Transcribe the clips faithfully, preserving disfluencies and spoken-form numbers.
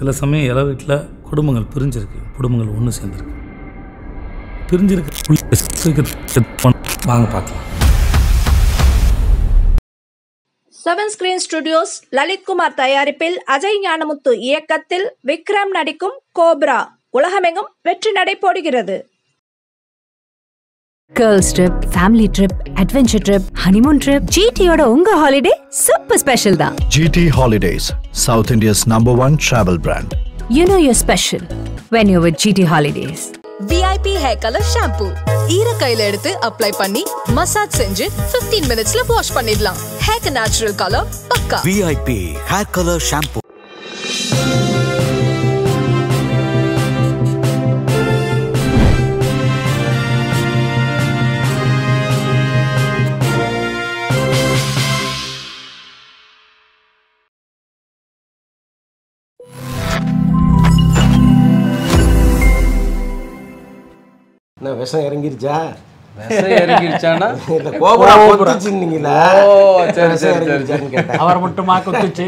சில சமயம் எல்லா வீட்டில் குடும்பங்கள் பிரிஞ்சிருக்கு, குடும்பங்கள் ஒன்று சேர்ந்துருக்கு. பிரிஞ்சிருக்கு வாங்க பார்க்கலாம். செவன் ஸ்கிரீன் ஸ்டுடியோஸ் லலித்குமார் தயாரிப்பில் அஜய் ஞானமுத்து இயக்கத்தில் விக்ரம் நடிக்கும் கோப்ரா உலகமெங்கும் வெற்றி நடை போடுகிறது. Girls trip, family trip, adventure trip, honeymoon trip, G T oda unga holiday super special da. G T Holidays, South India's number one travel brand. You know you're special when you're with G T Holidays. V I P hair color shampoo. Eera kaiyila eduthu apply panni massage senju fifteen minutes la wash pannidlam. Hair natural color pakka. V I P hair color shampoo. விஷம் இறங்கிருச்சா? விஷம் இறங்கிருச்சானா இந்த கோபுரா பொத்துச்சின்னீங்களா? ஓ சரி சரி அவர் மட்டுமா கொத்துச்சு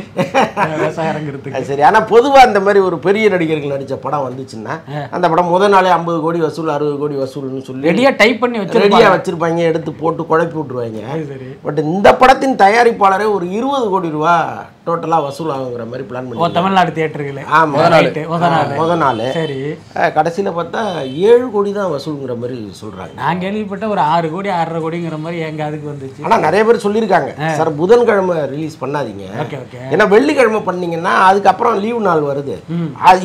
விஷம் இறங்கிறதுக்கு. சரி, ஆனா பொதுவா அந்த மாதிரி ஒரு பெரிய நடிகர்கள் நடிச்ச படம் வந்துச்சுன்னா அந்த படம் முதல் நாளே ஐம்பது கோடி வசூல் அறுபது கோடி வசூல்னு சொல்லி ரெடியா டைப் பண்ணி வச்சிருப்பாங்க. ரெடியா வச்சிருப்பாங்க, எடுத்து போட்டு குழப்பி விட்டுருவாங்க. சரி, பட் இந்த படத்தின் தயாரிப்பாளரே ஒரு இருபது கோடி ரூபாய் டோட்டலா வசூல் ஆகுற மாதிரி பிளான் பண்ணி. ஓ தமிழ்நாடு தியேட்டர்களே. ஆ முதல் நாள் முதல் நாள். சரி, கடைசில பார்த்தா ஏழு கோடி தான் வசூல்ங்கற மாதிரி சொல்றாங்க. நான் கேள்விப்பட்ட ஒரு ஆறு கோடி ஆறரை கோடிங்கற மாதிரி எங்க அதுக்கு வந்துச்சு. ஆனா நிறைய பேர் சொல்லி இருக்காங்க சார் புதன்கிழமை ரிலீஸ் பண்ணாதீங்க. Okay okay. ஏன்னா வெள்ளிக்கிழமை பண்ணீங்கன்னா அதுக்கு அப்புறம் லீவ் நாள் வருது.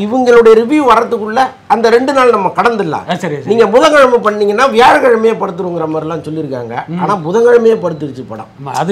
இவங்களோட ரிவ்யூ வரதுக்குள்ள அந்த ரெண்டு நாள் நம்ம கடந்துடலாம். நீங்க புதன்கிழமை பண்ணீங்கன்னா வியாழக்கிழமையே படுத்துருங்கற மாதிரி எல்லாம் சொல்லி இருக்காங்க. ஆனா புதன்கிழமையே படுத்துருச்சு படம். அது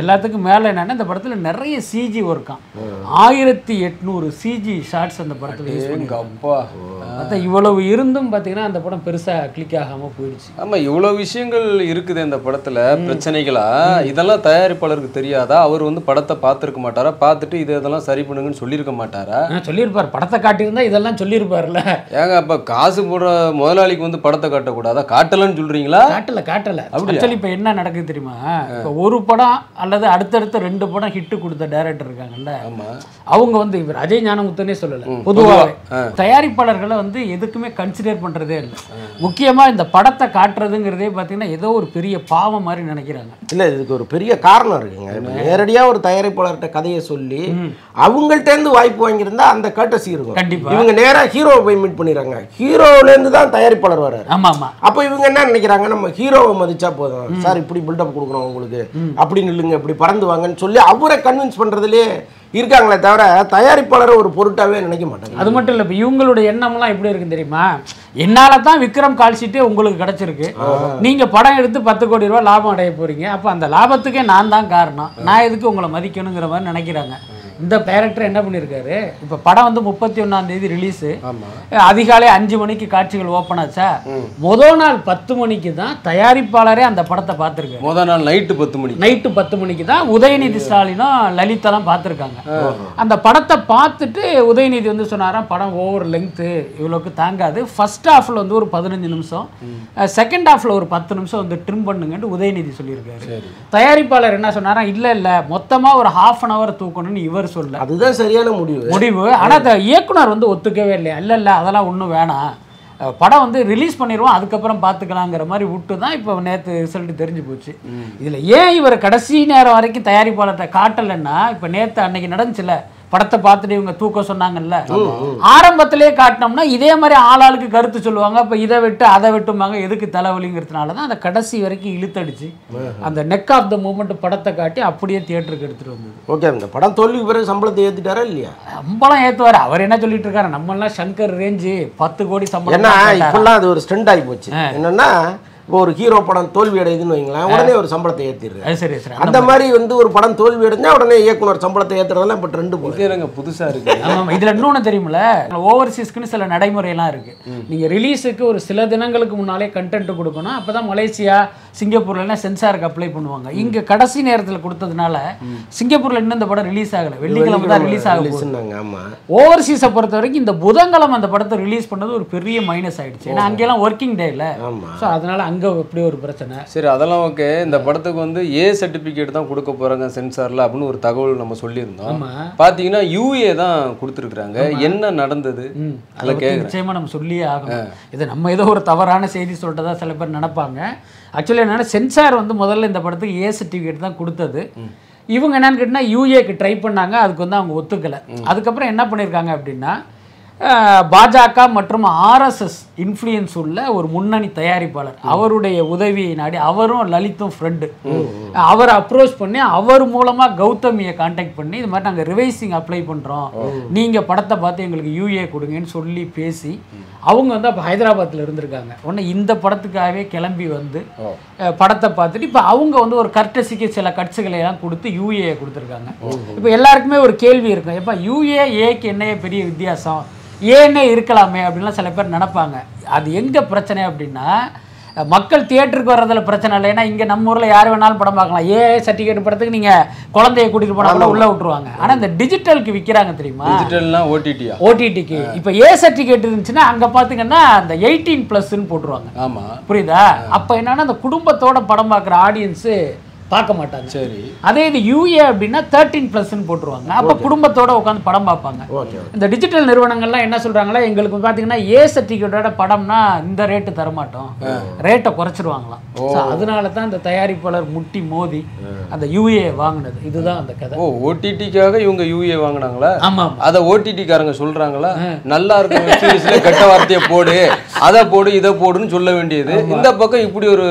எல்லாத்துக்கும் மேல என்னன்னா இந்த படத்துல நிறைய சிஜி ஒர்க்கான். ஆயிரத்தி எட்நூறு சிஜி ஷார்ட்ஸ் அந்த படத்துல யூஸ் பண்ணிருக்காங்க. இவ்வளவு இருந்தும் பாத்தீங்கன்னா அந்த படம் பெருசா கிளிக் ஆகாம போயிடுச்சு. ஆமா, இவ்வளவு விஷயங்கள் இருக்குது இந்த படத்துல பிரச்சனைகளா. இதெல்லாம் தயாரிப்பாளருக்கு தெரியாதா? அவர் வந்து படத்தை பார்த்துருக்க மாட்டாரா? பார்த்துட்டு இது இதெல்லாம் சரி பண்ணுங்கன்னு சொல்லியிருக்க மாட்டாரா? சொல்லியிருப்பார். படத்தை காட்டியிருந்தா இதெல்லாம் சொல்லியிருப்பார்ல. ஏங்க அப்ப காசு போடுற முதலாளிக்கு வந்து படத்தை காட்டக்கூடாதா? காட்டலன்னு சொல்றீங்களா? காட்டல காட்டல அப்படி. இப்ப என்ன நடக்குது தெரியுமா, ஒரு படம் அல்லது அடுத்தடுத்த ரெண்டு படம் ஹிட் கொடுத்த டைரக்டர் இருக்காங்கல்ல, அவங்க வந்து இவர் அஜய் ஞானமுத்துனே சொல்லல, பொதுவாக தயாரிப்பாளர்களை வந்து எதுக்குமே கன்சிடர் பண்றதே இல்லை. முக்கியமா இந்த படத்தை காட்டுறதுங்கிறதே பார்த்தீங்கன்னா ஏதோ ஒரு பெரிய பாவம் மாதிரி நினைக்கிறாங்க. இல்லை, இதுக்கு ஒரு பெரிய காரணம் இருக்குங்க. நேரடியாக ஒரு தயாரிப்பாளர்கிட்ட கதையை சொல்லி அவங்கள்ட்டேருந்து வாய்ப்பு வாங்கியிருந்தா அந்த கட்டசி இருக்கும். கண்டிப்பாக இவங்க நேராக ஹீரோவை போய் மீட் பண்ணிடுறாங்க. ஹீரோவிலேருந்து தான் தயாரிப்பாளர் வர்றாரு. ஆமாம் ஆமாம். அப்போ இவங்க என்ன நினைக்கிறாங்க, நம்ம ஹீரோவை மதிச்சா போதும் சார், இப்படி பில்டப் கொடுக்குறோம் உங்களுக்கு, அப்படி நில்லுங்க, இப்படி பறந்து வாங்கன்னு சொல்லி அவரை கன்வின்ஸ் பண்ணுறதுலேயே இருக்காங்களே தவிர தயாரிப்பாளரை ஒரு பொருட்டாவே நினைக்க மாட்டாங்க. அது மட்டும் இல்லை, இப்போ இவங்களோட எண்ணம்லாம் எப்படி இருக்குன்னு தெரியுமா, என்னால தான் விக்ரம் கால்ஷீட்டே உங்களுக்கு கிடைச்சிருக்கு, நீங்க படம் எடுத்து பத்து கோடி ரூபாய் லாபம் அடைய போறீங்க, அப்போ அந்த லாபத்துக்கே நான் தான் காரணம், நான் எதுக்கு உங்களை மதிக்கணுங்கிற மாதிரி நினைக்கிறாங்க. இந்த டைரக்டர் என்ன பண்ணியிருக்காரு, இப்போ படம் வந்து முப்பத்தி ஒன்னாம் தேதி ரிலீஸு, அதிகாலை அஞ்சு மணிக்கு காட்சிகள் ஓப்பன் ஆச்சா, முதல் நாள் பத்து மணிக்கு தான் தயாரிப்பாளரே அந்த படத்தை பார்த்துருக்காரு. முதல் நாள் நைட்டு பத்து மணி நைட்டு பத்து மணிக்கு தான் உதயநிதி ஸ்டாலினும் லலிதாலாம் பார்த்துருக்காங்க. அந்த படத்தை பார்த்துட்டு உதயநிதி வந்து சொன்னாராம் படம் ஓவர் லெங்க்த்து இவ்வளோக்கு தாங்காது, ஃபர்ஸ்ட் ஹாஃபில் வந்து ஒரு பதினஞ்சு நிமிஷம் செகண்ட் ஹாஃபில் ஒரு பத்து நிமிஷம் வந்து ட்ரிம் பண்ணுங்கன்னு உதயநிதி சொல்லியிருக்காரு. தயாரிப்பாளர் என்ன சொன்னாராம், இல்லை இல்லை மொத்தமாக ஒரு ஹாஃப் அன் ஹவர் தூக்கணும்னு இவர் சொல்ல. அதுதான் சரியான முடிவு முடிவு. ஆனா இயக்குனர் வந்து ஒத்துக்கவே இல்லையா, இல்ல இல்ல அதெல்லாம் ஒண்ணும் வேணாம், படம் வந்து ரிலீஸ் பண்ணிடுவோம் அதுக்கப்புறம் பார்த்துக்கலாங்கிற மாதிரி விட்டு தான் இப்போ நேற்று ரிசல்ட் தெரிஞ்சு போச்சு. இதில் ஏன் இவர் கடைசி நேரம் வரைக்கும் தயாரிப்பாளர்கிட்ட காட்டலைன்னா, இப்போ நேற்று அன்னைக்கு நடந்துச்சுல படத்தை பார்த்துட்டு இவங்க தூக்க சொன்னாங்கல்ல, ஆரம்பத்திலே காட்டினோம்னா இதே மாதிரி ஆளாளுக்கு கருத்து சொல்லுவாங்க, இப்போ இதை விட்டு அதை விட்டுமாங்க, எதுக்கு தலைவலிங்கிறதுனால தான் அந்த கடைசி வரைக்கும் இழுத்தடிச்சு அந்த நெக் ஆஃப் த மூமெண்ட் படத்தை காட்டி அப்படியே தியேட்டருக்கு எடுத்துட்டு வந்தது. ஓகே, இந்த படம் தோல்விக்கு பிறகு சம்பளத்தை ஏற்றிட்டாரா இல்லையா? சம்பளம் ஏற்றுவார். அவர் என்ன சொல்லிட்டு இருக்காரு, நம்மளாம் சங்கர் ரேஞ்சு பத்து கோடி சம்பளம். ஏன்னா இப்பெல்லாம் அது ஒரு ஸ்ட்ரெண்ட் ஆகி போச்சு. என்னன்னா ஒரு ஹீரோ படம் தோல்வி அடையுதுன்னு வைங்களேன் உடனே ஒரு சம்பளத்தை ஏத்திடுறாங்க. அந்த மாதிரி வந்து ஒரு படம் தோல்வி அடைஞ்சா உடனே இயக்குனர் சம்பளத்தை ஏத்துறதெல்லாம் இப்ப ட்ரெண்ட் போகுதுங்க, புதுசா இருக்கு. ஆமா, இதுல இன்னொன்னு தெரியும்ல, ஓவர்சீஸ்க்குன்னு சில நடைமுறைலாம் இருக்கு. நீங்க ரிலீஸுக்கு ஒரு சில தினங்களுக்கு முன்னாலே கண்டென்ட் கொடுக்கணும். அப்பதான் மலேசியா சிங்கப்பூர்ல சென்சாருக்கு அப்ளை பண்ணுவாங்க. இங்க கடைசி நேரத்துல கொடுத்ததுனால சிங்கப்பூர்ல இன்னும் இந்த படம் ரிலீஸ் ஆகல, வெள்ளிக்கிழமை தான் ரிலீஸ் ஆகுதுன்னாங்க. ஆமா, ஓவர்சீஸை பொறுத்த வரைக்கும் இந்த புதன்கிழமை அந்த படத்தை ரிலீஸ் பண்ணது ஒரு பெரிய மைனஸ் ஆயிடுச்சு. ஏன்னா அங்கெல்லாம் ஒர்க்கிங் டே இல்ல, சோ அதனால அங்க அப்படியே ஒரு பிரச்சனை. சரி, அதெல்லாம் ஓகே. இந்த படத்துக்கு வந்து ஏ சர்டிபிகேட் தான் கொடுக்க போறாங்க சென்சார்ல அப்படின்னு ஒரு தகவல் நம்ம சொல்லியிருந்தோம். பாத்தீங்கன்னா யூஏ தான் கொடுத்துருக்காங்க. என்ன நடந்தது அதுல கேக்குறேன். நிச்சயமா நம்ம சொல்லியே ஆகணும். இது நம்ம ஏதோ ஒரு தவறான செய்தி சொல்றதா சில பேர் நினைப்பாங்க. ஆக்சுவலி என்னன்னா, சென்சார் வந்து முதல்ல இந்த படத்துக்கு ஏ சர்டிபிகேட் தான் கொடுத்தது. இவங்க என்னன்னு கேட்டீங்கன்னா யூஏக்கு ட்ரை பண்ணாங்க, அதுக்கு வந்து அவங்க ஒத்துக்கலை. அதுக்கப்புறம் என்ன பண்ணியிருக்காங்க அப்படின்னா, பாஜக மற்றும் ஆர்எஸ்எஸ் இன்ஃப்ளூயன்ஸ் உள்ள ஒரு முன்னணி தயாரிப்பாளர் அவருடைய உதவியை நாடி, அவரும் லலித்தும் ஃப்ரெண்டு, அவரை அப்ரோச் பண்ணி அவர் மூலமாக கௌதமியை கான்டாக்ட் பண்ணி இது மாதிரி நாங்கள் ரிவைசிங் அப்ளை பண்ணுறோம், நீங்கள் படத்தை பார்த்து எங்களுக்கு யூஏ கொடுங்கன்னு சொல்லி பேசி அவங்க வந்து அப்போ ஹைதராபாத்தில் இருந்திருக்காங்க. உடனே இந்த படத்துக்காகவே கிளம்பி வந்து படத்தை பார்த்துட்டு இப்போ அவங்க வந்து ஒரு கர்டசிக்கு சில கட்சிகளை எல்லாம் கொடுத்து யூஏ கொடுத்துருக்காங்க. இப்போ எல்லாருக்குமே ஒரு கேள்வி இருக்கும், எப்போ யூஏ ஏக்கு என்னைய பெரிய வித்தியாசம், ஏன்னே இருக்கலாமே அப்படின்லாம் சில பேர் நினைப்பாங்க. அது எங்கே பிரச்சனை அப்படின்னா, மக்கள் தியேட்டருக்கு வர்றதில் பிரச்சனை இல்லை. ஏன்னா இங்கே நம்ம ஊரில் யார் வேணாலும் படம் பார்க்கலாம். ஏ சர்டிஃபிகேட் படத்துக்கு நீங்கள் குழந்தைய கூட்டிகிட்டு போனால் உள்ளே விட்டுருவாங்க. ஆனால் இந்த டிஜிட்டலுக்கு விற்கிறாங்க தெரியுமா, டிஜிட்டல்னா ஓடிடி, ஓடிடிக்கு. இப்போ ஏ சர்டிஃபிகேட் இருந்துச்சுன்னா அங்கே பார்த்திங்கன்னா அந்த எயிட்டீன் ப்ளஸ்ன்னு போட்டுருவாங்க. ஆமாம், புரியுதா? அப்போ என்னென்னா அந்த குடும்பத்தோட படம் பார்க்குற ஆடியன்ஸு பார்க்க மாட்டாங்க. சரி, அதே இது யூஏ அப்படின்னா தேர்ட்டீன் பிளஸ்ன்னு போட்டுருவாங்க. அப்போ குடும்பத்தோட உட்காந்து படம் பார்ப்பாங்க. இந்த டிஜிட்டல் நிறுவனங்கள்லாம் என்ன சொல்றாங்களா, எங்களுக்கு பார்த்தீங்கன்னா ஏ சர்டிஃபிகேட்டோட படம்னா இந்த ரேட்டு தரமாட்டோம், ரேட்டை குறைச்சிருவாங்களாம். அதனால தான் இந்த தயாரிப்பாளர் முட்டி மோதி அந்த யூஏ வாங்கினது. இதுதான் அந்த கதை. ஓ, ஓடிடிக்காக இவங்க யூஏ வாங்கினாங்களா? ஆமாம், அதை ஓடிடிக்காரங்க சொல்றாங்களா, நல்லா இருக்கு கெட்ட வார்த்தையை போடு, அதை போடு, இதை போடுன்னு சொல்ல வேண்டியது. இந்த பக்கம் இப்படி ஒரு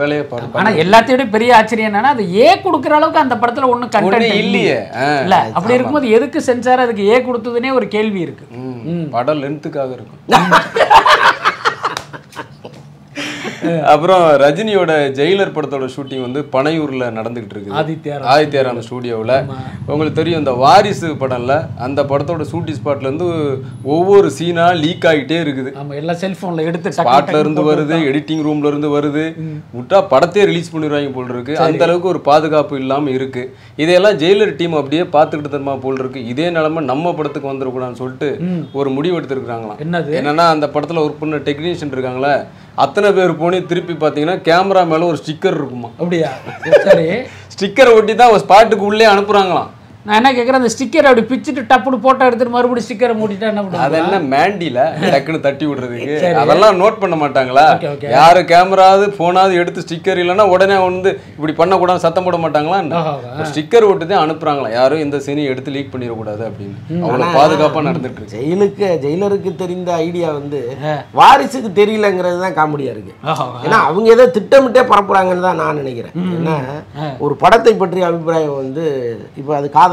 வேலையை பாருங்க. ஆனால் எல்லாத்தையோட பெரிய ஆச்சரியம், அது ஏ கொடுக்குற அளவுக்கு அந்த படத்துல ஒன்னும் கண்டென்ட் இல்லையே. இல்ல, அப்படி இருக்கும்போது எதுக்கு சென்சார் அதுக்கு ஏ கொடுத்ததுனே ஒரு கேள்வி இருக்கு. படம் லென்த்துக்காக இருக்கும். அப்புறம் ரஜினியோட ஜெயிலர் படத்தோட ஷூட்டிங் வந்து பனையூர்ல நடந்துகிட்டு இருக்கு, ஆதித்யாரான ஸ்டூடியோவில். உங்களுக்கு தெரியும் இந்த வாரிசு படம்ல அந்த படத்தோட ஷூட்டிங் ஸ்பாட்ல இருந்து ஒவ்வொரு சீனா லீக் ஆகிட்டே இருக்குது. ஸ்பாட்ல இருந்து வருது, எடிட்டிங் ரூம்ல இருந்து வருது, முட்டா படத்தையே ரிலீஸ் பண்ணிடுவாங்க போல் இருக்கு. அந்த அளவுக்கு ஒரு பாதுகாப்பு இல்லாம இருக்கு. இதையெல்லாம் ஜெயிலர் டீம் அப்படியே பார்த்துக்கிட்டு தருமா போல் இருக்கு. இதே நிலைமை நம்ம படத்துக்கு வந்துடக்கூடாதுன்னு சொல்லிட்டு ஒரு முடிவு எடுத்துருக்காங்களாம். என்னன்னா, அந்த படத்துல ஒர்க் பண்ண டெக்னீஷியன் இருக்காங்களே, அத்தனை பேர் போனி திருப்பி பார்த்தீங்கன்னா கேமரா மேலே ஒரு ஸ்டிக்கர் இருக்குமா, அப்படியா? சரி, ஸ்டிக்கரை ஒட்டி தான் ஸ்பாட்டுக்கு உள்ளே அனுப்புகிறாங்களாம். நான் என்ன கேட்குறேன், அந்த ஸ்டிக்கர் அப்படி பிச்சுட்டு டப்புனு போட்டோ எடுத்துட்டு மறுபடியும் ஸ்டிக்கரை மூடிட்டா என்ன பண்ணுவோம்? அதெல்லாம் மேண்டியில் டக்குன்னு தட்டி விடுறதுக்கு அதெல்லாம் நோட் பண்ண மாட்டாங்களா? யார் கேமராவது ஃபோனாவது எடுத்து ஸ்டிக்கர் இல்லைன்னா உடனே வந்து இப்படி பண்ணக்கூடாது சத்தம் போட மாட்டாங்களா? ஸ்டிக்கர் ஒட்டி தான் அனுப்புகிறாங்களா, யாரும் இந்த சீனையும் எடுத்து லீக் பண்ணிடக்கூடாது அப்படின்னு. அவ்வளோ பாதுகாப்பாக நடந்துட்டு இருக்கு. ஜெயிலுக்கு ஜெயிலருக்கு தெரிந்த ஐடியா வந்து வாரிசுக்கு தெரியலங்கிறது தான் காமெடியாக இருக்குது. ஏன்னா அவங்க ஏதோ திட்டமிட்டே பரப்புறாங்கன்னு தான் நான் நினைக்கிறேன். ஏன்னா ஒரு படத்தை பற்றிய அபிப்பிராயம் வந்து இப்போ அது காதல்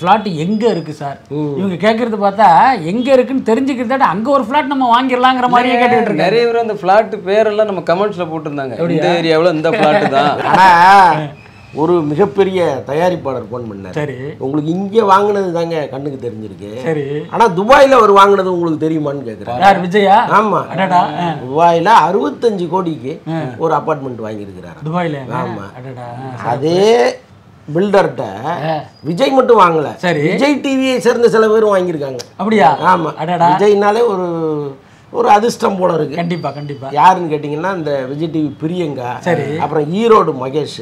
பிளாட் எங்க இருக்கு சார், இவங்க கேட்கறது பார்த்தா எங்க இருக்குன்னு தெரிஞ்சுக்கிறத அங்க ஒரு பிளாட் நம்ம வாங்கிடலாங்கிற மாதிரியே கேட்டுட்டு இருக்கு. நிறைய பேர் அந்த பிளாட் பேரெல்லாம் நம்ம கமெண்ட்ஸ்ல போட்டுருந்தாங்க, இந்த ஏரியாவில் இந்த பிளாட் தான். ஆனா ஒரு மிகப்பெரிய தயாரிப்பாளர் போன் பண்ணார், சரி உங்களுக்கு இங்கே வாங்கினது தாங்க கண்ணுக்கு தெரிஞ்சிருக்கு, சரி ஆனால் துபாயில் அவர் வாங்கினது உங்களுக்கு தெரியுமான்னு கேட்குறாரு விஜயா. ஆமாம், துபாயில் அறுபத்தஞ்சு கோடிக்கு ஒரு அப்பார்ட்மெண்ட் வாங்கியிருக்கிறார் துபாயில். ஆமாம், அதே பில்டர்ட்ட விஜய் மட்டும் வாங்கல, விஜய் டிவியை சேர்ந்த சில பேரும் வாங்கியிருக்காங்க. அப்படியா? ஆமாம், விஜய்னாலே ஒரு ஒரு அதிர்ஷ்டம் போல இருக்கு. கண்டிப்பா கண்டிப்பா. யாருன்னு கேட்டிங்கன்னா இந்த விஜய் டிவி பிரியங்கா, அப்புறம் ஈரோடு மகேஷ்,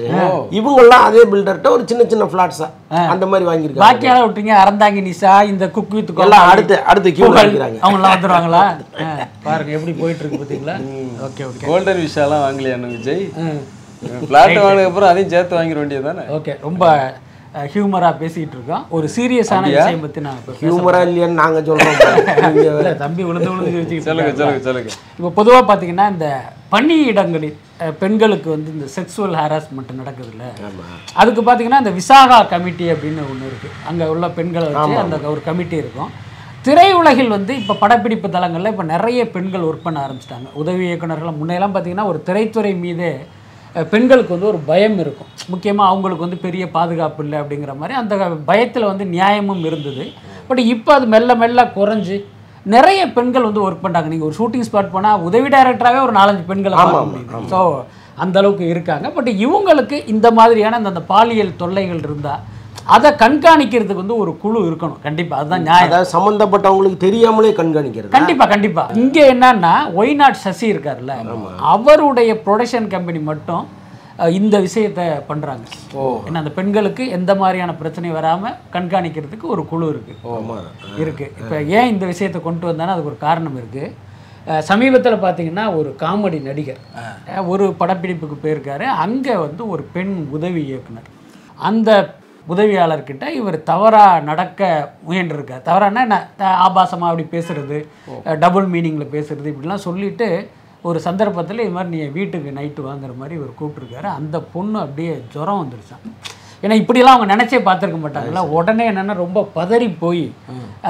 இவங்கெல்லாம் அதே பில்டர்ட்ட ஒரு சின்ன சின்ன ஃபிளாட்ஸா அந்த மாதிரி வாங்கிருக்காங்க. பாக்கியால விட்டீங்க அறந்தாங்கி நிஷா இந்த குக் வித் கோலா அடுத்து அடுத்து கியூ வாங்குறாங்க. அவங்க எல்லாம் வந்துருவாங்களா? பாருங்க எப்படி போயிட்டு இருக்கு பாத்தீங்களா? Okay okay. கோல்டன் விஷாலாம் வாங்கலையா விஜய்? ஃபிளாட் வாங்குன அப்புறம் அதையும் சேர்த்து வாங்கிர வேண்டியதுதானே. ஓகே, ரொம்ப ஹியூமரா பேசிட்டு இருக்கோம். ஒரு சீரியஸான விஷயம் பத்தி நான் இப்ப ஹியூமரா இல்லன்னு நாங்க சொல்றோம். தம்பி உலந்து உலந்து சொல்லுங்க சொல்லுங்க சொல்லுங்க. இப்ப பொதுவா பாத்தீங்கன்னா இந்த பணி இடங்களில் பெண்களுக்கு வந்து இந்த செக்ஸுவல் ஹராஸ்மெண்ட் நடக்குது இல்ல, அதுக்கு பாத்தீங்கன்னா இந்த விசாகா கமிட்டி அப்படின்னு ஒண்ணு இருக்கு. அங்க உள்ள பெண்களை வச்சு அந்த ஒரு கமிட்டி இருக்கும். திரையுலகில் வந்து இப்போ படப்பிடிப்பு தளங்கள்ல இப்போ நிறைய பெண்கள் ஒர்க் பண்ண ஆரம்பிச்சிட்டாங்க, உதவி இயக்குநர்கள். முன்னையெல்லாம் பார்த்தீங்கன்னா ஒரு திரைத்துறை மீது பெண்களுக்கு வந்து ஒரு பயம் இருக்கும், முக்கியமாக அவங்களுக்கு வந்து பெரிய பாதுகாப்பு இல்லை அப்படிங்கிற மாதிரி. அந்த பயத்தில் வந்து நியாயமும் இருந்தது. பட் இப்போ அது மெல்ல மெல்ல குறைஞ்சி நிறைய பெண்கள் வந்து ஒர்க் பண்ணுறாங்க. நீங்கள் ஒரு ஷூட்டிங் ஸ்பாட் போனால் உதவி டைரக்டராகவே ஒரு நாலஞ்சு பெண்களை பார்க்க முடியும். ஸோ அந்தளவுக்கு இருக்காங்க. பட் இவங்களுக்கு இந்த மாதிரியான அந்த பாலியல் தொல்லைகள் இருந்தால் அதை கண்காணிக்கிறதுக்கு வந்து ஒரு குழு இருக்கணும் கண்டிப்பாக. அதுதான் நியாயம். அதாவது சம்மந்தப்பட்டவங்களுக்கு தெரியாமலே கண்காணிக்கிறது. கண்டிப்பாக கண்டிப்பாக. இங்கே என்னன்னா ஒய் நாட் சசி இருக்கார்ல, அவருடைய ப்ரொடக்ஷன் கம்பெனி மட்டும் இந்த விஷயத்தை பண்ணுறாங்க. ஏன்னா அந்த பெண்களுக்கு எந்த மாதிரியான பிரச்சனையும் வராமல் கண்காணிக்கிறதுக்கு ஒரு குழு இருக்குது இருக்குது இப்போ ஏன் இந்த விஷயத்தை கொண்டு வந்தானே அதுக்கு ஒரு காரணம் இருக்குது. சமீபத்தில் பார்த்தீங்கன்னா ஒரு காமெடி நடிகர் ஒரு படப்பிடிப்புக்கு போயிருக்காரு. அங்கே வந்து ஒரு பெண் உதவி இயக்குனர், அந்த உதவியாளர்கிட்ட இவர் தவறாக நடக்க முயன்றிருக்கார். தவறானா என்ன, ஆபாசமாக அப்படி பேசுகிறது, டபுள் மீனிங்கில் பேசுகிறது, இப்படிலாம் சொல்லிவிட்டு ஒரு சந்தர்ப்பத்தில் இது மாதிரி நீ வீட்டுக்கு நைட்டு வாங்குற மாதிரி இவர் கூப்பிட்ருக்காரு. அந்த பொண்ணு அப்படியே ஜுரம் வந்துருச்சான். ஏன்னா இப்படிலாம் அவங்க நினச்சே பார்த்துருக்க மாட்டாங்களா. உடனே என்னென்னா ரொம்ப பதறி போய்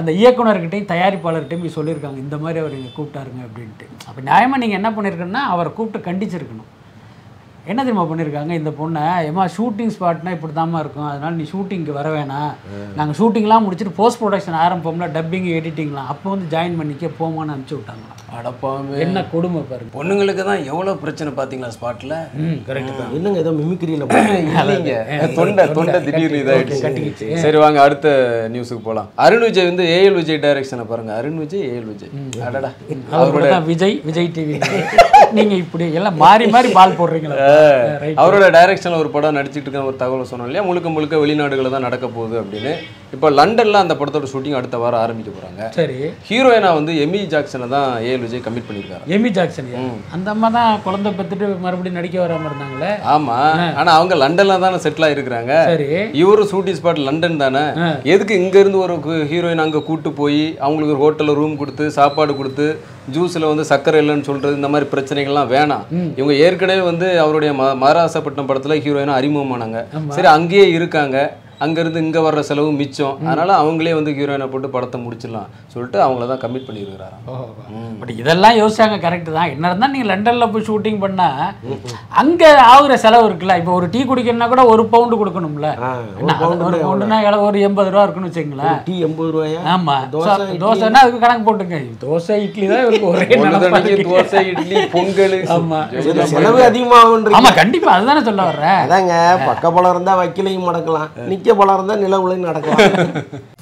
அந்த இயக்குனர்கிட்டையும் தயாரிப்பாளர்கிட்டையும் போய் சொல்லியிருக்காங்க, இந்த மாதிரி அவர் இங்கே கூப்பிட்டாருங்க அப்படின்ட்டு. அப்போ நியாயமாக நீங்கள் என்ன பண்ணியிருக்கணுன்னா அவரை கூப்பிட்டு கண்டிச்சிருக்கணும். என்ன தெரியுமா பண்ணியிருக்காங்க, இந்த பொண்ணை ஏமா ஷூட்டிங் ஸ்பாட்னா இப்படி தாம்மா இருக்கும், அதனால் நீ ஷூட்டிங்க்கு வர வேணாம், நாங்கள் ஷூட்டிங்லாம் முடிச்சுட்டு போஸ்ட் ப்ரொடக்ஷன் ஆரம்பிப்போம்ல, டப்பிங் எடிட்டிங்லாம் அப்போ வந்து ஜாயின் பண்ணிக்க போமான்னு அனுப்பிச்சி விட்டாங்களா. அடப்பாவே, என்ன கொடுமை பாருங்க. பொண்ணுங்களுக்கு தான் எவ்வளோ பிரச்சனை பார்த்தீங்களா ஸ்பாட்டில். கரெக்டு தான். என்னங்க ஏதோ மிமிக்ரியில் இல்லைங்க, தொண்டை தொண்டை திடீர்னு இதாகிடுச்சு கட்டிக்கிச்சு. சரி வாங்க அடுத்த நியூஸுக்கு போகலாம். அருண் விஜய் வந்து ஏஎல் விஜய் டைரக்ஷனை பாருங்கள். அருண் விஜய் ஏஎல் விஜய் அடடா அவரோட விஜய் விஜய் டிவி. நீங்கள் இப்படி எல்லாம் மாறி மாறி பால் போடுறீங்களா? அவரோட டைரக்ஷன்ல ஒரு படம் நடிச்சிட்டு இருக்க ஒரு தகவல் சொன்னோம் இல்லையா, முழுக்க முழுக்க வெளிநாடுகளில் தான் நடக்க போகுது அப்படின்னு. இப்போ லண்டன்ல அந்த படத்தோட ஷூட்டிங் அடுத்த வாரம் ஆரம்பிக்க போறாங்க. சரி, ஹீரோயினா வந்து எமி ஜாக்சனை தான் ஏஎல் விஜய் கமிட் பண்ணியிருக்காரு. எமி ஜாக்சன் அந்த அம்மா தான் குழந்தை பெற்றுட்டு மறுபடியும் நடிக்க வராம இருந்தாங்களே. ஆமா, ஆனா அவங்க லண்டன்ல தான் செட்டில் ஆயிருக்காங்க. சரி, இவரும் ஷூட்டிங் ஸ்பாட் லண்டன் தானே, எதுக்கு இங்க இருந்து ஒரு ஹீரோயின் அங்க கூட்டு போய் அவங்களுக்கு ஒரு ஹோட்டல்ல ரூம் கொடுத்து சாப்பாடு கொடுத்து ஜூஸ்ல வந்து சக்கரை இல்லைன்னு சொல்றது, இந்த மாதிரி பிரச்சனைகள்லாம் வேணாம். இவங்க ஏற்கனவே வந்து அவருடைய மகாராசப்பட்டினம் படத்துல ஹீரோயினா அறிமுகமானாங்க. சரி, அங்கேயே இருக்காங்க, அங்கேருந்து இங்கே வர்ற செலவு மிச்சம், அதனால் அவங்களே வந்து ஹீரோயினை போட்டு படத்தை முடிச்சிடலாம் சொல்லிட்டு அவங்கள தான் கமிட் பண்ணியிருக்கிறாரா. பட் இதெல்லாம் யோசிச்சாங்க. கரெக்டு தான். என்ன இருந்தால் நீங்கள் லண்டனில் போய் ஷூட்டிங் பண்ணால் அங்கே ஆகுற செலவு இருக்குல்ல. இப்போ ஒரு டீ குடிக்கணும்னா கூட ஒரு பவுண்டு கொடுக்கணும்ல, ஒரு பவுண்டுனா ஒரு எண்பது ரூபா இருக்குன்னு வச்சுங்களேன். டீ எண்பது ரூபாயா? ஆமாம், தோசைன்னா அதுக்கு கணக்கு போட்டுங்க. தோசை இட்லி தான் இவருக்கு ஒரே நிலைமைக்கு. தோசை இட்லி பொங்கல். ஆமாம், செலவு அதிகமாகும். ஆமாம் கண்டிப்பாக, அதுதானே சொல்ல வர்றேன். அதாங்க, பக்க பழம் இருந்தால் வக்கீலையும் மடக்கலாம், நிற்க பழம் இருந்தால் நிலவுலையும் நடக்கலாம்.